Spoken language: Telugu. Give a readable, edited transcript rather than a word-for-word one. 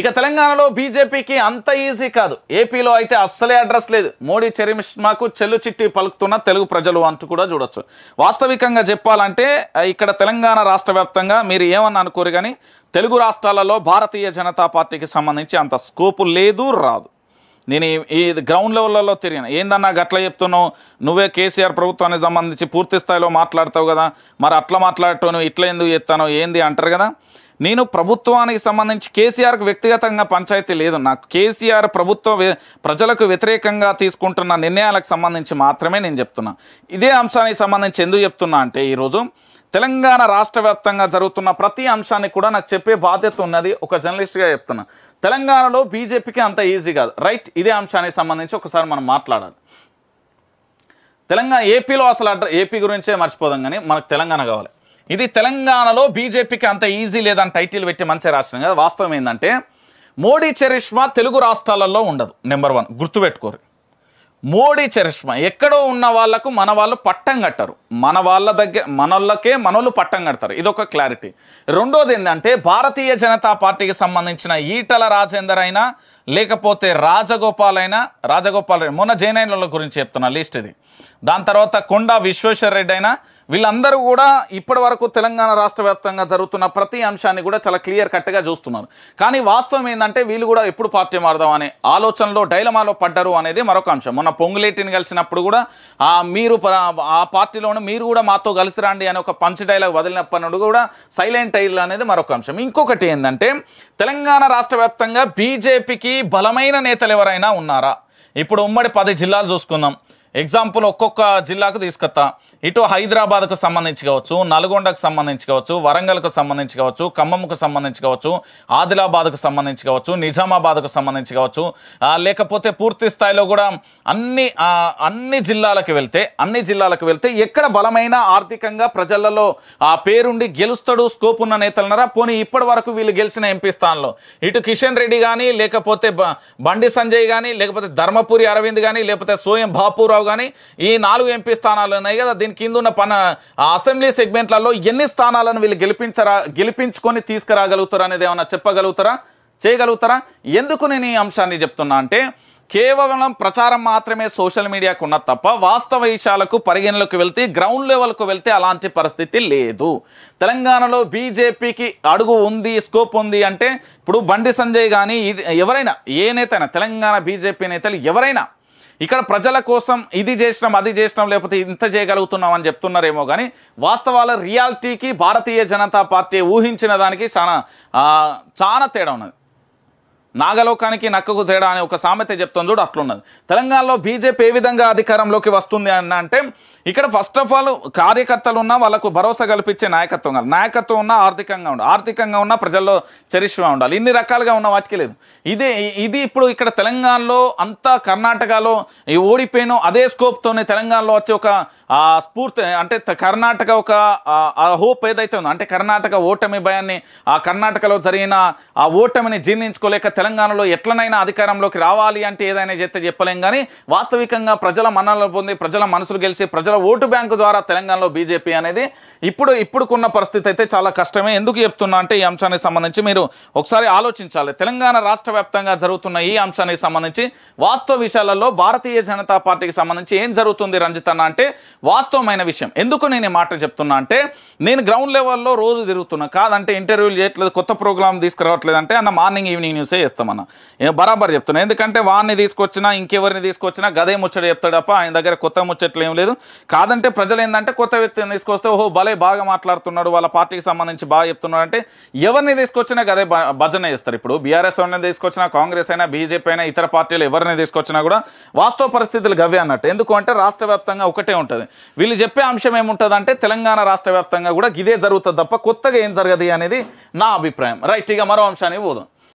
ఇక తెలంగాణలో బీజేపీకి అంత ఈజీ కాదు. ఏపీలో అయితే అస్సలే అడ్రస్ లేదు. మోడీ చరిష్మాకు చెల్లుచిట్టి పలుకుతున్న తెలుగు ప్రజలు అంటూ కూడా చూడొచ్చు. వాస్తవికంగా చెప్పాలంటే ఇక్కడ తెలంగాణ రాష్ట్రవ్యాప్తంగా మీరు ఏమన్నా అనుకోరు కానీ తెలుగు రాష్ట్రాలలో భారతీయ జనతా పార్టీకి సంబంధించి అంత స్కోపు లేదు, రాదు. నేను ఈ గ్రౌండ్ లెవెల్లో తిరిగిన ఏందన్నా గట్లా చెప్తున్నావు, నువ్వే కేసీఆర్ ప్రభుత్వానికి సంబంధించి పూర్తి స్థాయిలో మాట్లాడతావు కదా, మరి అట్లా మాట్లాడటం ఇట్లా ఎందుకు చెప్తాను ఏంది అంటారు కదా. నేను ప్రభుత్వానికి సంబంధించి కేసీఆర్కు వ్యక్తిగతంగా పంచాయతీ లేదు. నాకు కేసీఆర్ ప్రభుత్వ ప్రజలకు వ్యతిరేకంగా తీసుకుంటున్న నిర్ణయాలకు సంబంధించి మాత్రమే నేను చెప్తున్నా. ఇదే అంశానికి సంబంధించి ఎందుకు చెప్తున్నా అంటే ఈరోజు తెలంగాణ రాష్ట్ర వ్యాప్తంగా జరుగుతున్న ప్రతి అంశానికి కూడా నాకు చెప్పే బాధ్యత ఉన్నది. ఒక జర్నలిస్ట్గా చెప్తున్నా, తెలంగాణలో బీజేపీకి అంత ఈజీ కాదు, రైట్. ఇదే అంశానికి సంబంధించి ఒకసారి మనం మాట్లాడాలి. తెలంగాణ ఏపీలో అసలు ఏపీ గురించే మర్చిపోదాం కానీ మనకు తెలంగాణ కావాలి. ఇది తెలంగాణలో బీజేపీకి అంత ఈజీ లేదని టైటిల్ పెట్టి మంచి రాష్ట్రం కదా. వాస్తవం ఏంటంటే మోడీ చరిష్మా తెలుగు రాష్ట్రాలలో ఉండదు. నెంబర్ 1 గుర్తుపెట్టుకోరు. మోడీ చరిష్మా ఎక్కడో ఉన్న వాళ్లకు మన వాళ్ళు పట్టం కట్టరు, మన వాళ్ళ దగ్గర మనోళ్ళకే మనోళ్ళు పట్టం కడతారు. ఇదొక క్లారిటీ. రెండోది ఏంటంటే భారతీయ జనతా పార్టీకి సంబంధించిన ఈటల రాజేందర్ అయినా లేకపోతే రాజగోపాల్ రెడ్డి మొన్న జైనైన్ల గురించి చెప్తున్నా లిస్ట్ ఇది, దాని తర్వాత కొండా విశ్వేశ్వర రెడ్డి అయినా వీళ్ళందరూ కూడా ఇప్పటి వరకు తెలంగాణ రాష్ట్ర వ్యాప్తంగా జరుగుతున్న ప్రతి అంశాన్ని కూడా చాలా క్లియర్ కట్గా చూస్తున్నారు. కానీ వాస్తవం ఏంటంటే వీళ్ళు కూడా ఎప్పుడు పార్టీ మారదాం అనే ఆలోచనలో డైలమాలో పడ్డారు అనేది మరొక అంశం. మొన్న పొంగులేటిని కలిసినప్పుడు కూడా మీరు ఆ పార్టీలోనే మీరు కూడా మాతో కలిసి రండి అని ఒక పంచ్ డైలాగ్ వదిలినప్పటి కూడా సైలెంట్ అయ్యారు అనేది మరొక అంశం. ఇంకొకటి ఏంటంటే తెలంగాణ రాష్ట్ర వ్యాప్తంగా బీజేపీకి బలమైన నేతలు ఎవరైనా ఉన్నారా? ఇప్పుడు ఉమ్మడి 10 జిల్లాలు చూసుకుందాం. ఎగ్జాంపుల్ ఒక్కొక్క జిల్లాకు తీసుకొస్తా. ఇటు హైదరాబాద్కు సంబంధించి కావచ్చు, నల్గొండకు సంబంధించి కావచ్చు, వరంగల్కు సంబంధించి కావచ్చు, ఖమ్మంకు సంబంధించి కావచ్చు, ఆదిలాబాద్కు సంబంధించి కావచ్చు, నిజామాబాద్కు సంబంధించి కావచ్చు, లేకపోతే పూర్తి స్థాయిలో కూడా అన్ని జిల్లాలకు వెళ్తే ఎక్కడ బలమైన ఆర్థికంగా ప్రజలలో ఆ పేరుండి గెలుస్తాడు స్కోప్ ఉన్న నేతలున్నారా? పోనీ ఇప్పటి వరకు వీళ్ళు గెలిచిన ఎంపీ స్థానంలో ఇటు కిషన్ రెడ్డి కానీ లేకపోతే బండి సంజయ్ కానీ లేకపోతే ధర్మపురి అరవింద్ కానీ లేకపోతే సోయం బాపూరావు కానీ ఈ 4 ఎంపీ స్థానాలు ఉన్నాయి కదా, దీని కింద ఉన్న అసెంబ్లీ సెగ్మెంట్లలో ఎన్ని స్థానాలను వీళ్ళు గెలిపించుకొని తీసుకురాగలుగుతారా అనేది ఏమన్నా చెప్పగలుగుతారా, చేయగలుగుతారా? ఎందుకు నేను ఈ అంశాన్ని చెప్తున్నా అంటే కేవలం ప్రచారం మాత్రమే సోషల్ మీడియాకు ఉన్నది తప్ప వాస్తవ విషయాలకు పరిగణలోకి వెళ్తే గ్రౌండ్ లెవెల్కు వెళ్తే అలాంటి పరిస్థితి లేదు. తెలంగాణలో బీజేపీకి అడుగు ఉంది, స్కోప్ ఉంది అంటే ఇప్పుడు బండి సంజయ్ కానీ ఎవరైనా ఏ నేతైనా తెలంగాణ బీజేపీ నేతలు ఎవరైనా ఇక్కడ ప్రజల కోసం ఇది చేసినాం అది చేసినాం లేకపోతే ఇంత చేయగలుగుతున్నాం అని చెప్తున్నారేమో కానీ వాస్తవాల రియాలిటీకి భారతీయ జనతా పార్టీ ఊహించిన దానికి చాలా తేడా ఉన్నది. నాగలోకానికి నక్కకు తేడా అని ఒక సామెత చెప్తాను చూడు, అట్లున్నది. తెలంగాణలో బీజేపీ ఏ విధంగా అధికారంలోకి వస్తుంది అన్న అంటే ఇక్కడ ఫస్ట్ ఆఫ్ ఆల్ కార్యకర్తలు ఉన్న వాళ్ళకు భరోసా కల్పించే నాయకత్వం కాదు, నాయకత్వం ఉన్న ఆర్థికంగా ఉన్న ప్రజల్లో చరిష్మా ఉండాలి. ఇన్ని రకాలుగా ఉన్న వాటికి లేదు. ఇది ఇప్పుడు ఇక్కడ తెలంగాణలో అంతా కర్ణాటకలో ఓడిపోయిన అదే స్కోప్తోనే తెలంగాణలో వచ్చే ఒక స్ఫూర్తి అంటే కర్ణాటక ఒక హోప్ ఏదైతే ఉందో అంటే కర్ణాటక ఓటమి భయాన్ని ఆ కర్ణాటకలో జరిగిన ఆ ఓటమిని జీర్ణించుకోలేక తెలంగాణలో ఎట్లనైనా అధికారంలోకి రావాలి అంటే ఏదైనా చేస్తే చెప్పలేం కానీ వాస్తవికంగా ప్రజల మన్ననలు పొంది ప్రజల మనసులు గెలిచి ప్రజల ఓటు బ్యాంకు ద్వారా తెలంగాణలో బీజేపీ అనేది ఇప్పుడున్న పరిస్థితి అయితే చాలా కష్టమే. ఎందుకు చెప్తున్నా అంటే ఈ అంశానికి సంబంధించి మీరు ఒకసారి ఆలోచించాలి. తెలంగాణ రాష్ట్ర వ్యాప్తంగా జరుగుతున్న ఈ అంశానికి సంబంధించి వాస్తవ విషయాలలో భారతీయ జనతా పార్టీకి సంబంధించి ఏం జరుగుతుంది రంజిత్ అన్న అంటే వాస్తవమైన విషయం. ఎందుకు నేను ఈ మాట చెప్తున్నా అంటే నేను గ్రౌండ్ లెవెల్లో రోజు తిరుగుతున్నా, కాదంటే ఇంటర్వ్యూలు చేయట్లేదు, కొత్త ప్రోగ్రామ్ తీసుకురావట్లేదు అంటే అన్న మార్నింగ్ ఈవినింగ్ న్యూసే చేస్తామన్నా బరాబర్ చెప్తున్నా. ఎందుకంటే వాడిని తీసుకొచ్చినా ఇంకెవరిని తీసుకొచ్చినా గదే ముచ్చట చెప్తాడు తప్ప ఆయన దగ్గర కొత్త ముచ్చట్లు ఏం లేదు. కాదంటే ప్రజలు ఏంటంటే కొత్త వ్యక్తిని తీసుకొస్తే ఓహో భలే బాగా మాట్లాడుతున్నాడు, వాళ్ళ పార్టీకి సంబంధించి బాగా చెప్తున్నాడు అంటే ఎవరిని తీసుకొచ్చినా గదే భజన చేస్తారు. ఇప్పుడు బీఆర్ఎస్ వాళ్ళని తీసుకొచ్చినా, కాంగ్రెస్ అయినా, బీజేపీ అయినా, ఇతర పార్టీలు ఎవరిని తీసుకొచ్చినా కూడా వాస్తవ పరిస్థితులు గవే అన్నట్టు. ఎందుకు అంటే రాష్ట్ర వ్యాప్తంగా ఒకటే ఉంటుంది. వీళ్ళు చెప్పే అంశం ఏముంటుంది అంటే తెలంగాణ రాష్ట్ర వ్యాప్తంగా కూడా ఇదే జరుగుతుంది తప్ప కొత్తగా ఏం జరగదు అనేది నా అభిప్రాయం. రైట్, ఇక మరో అంశాన్ని పోదాం.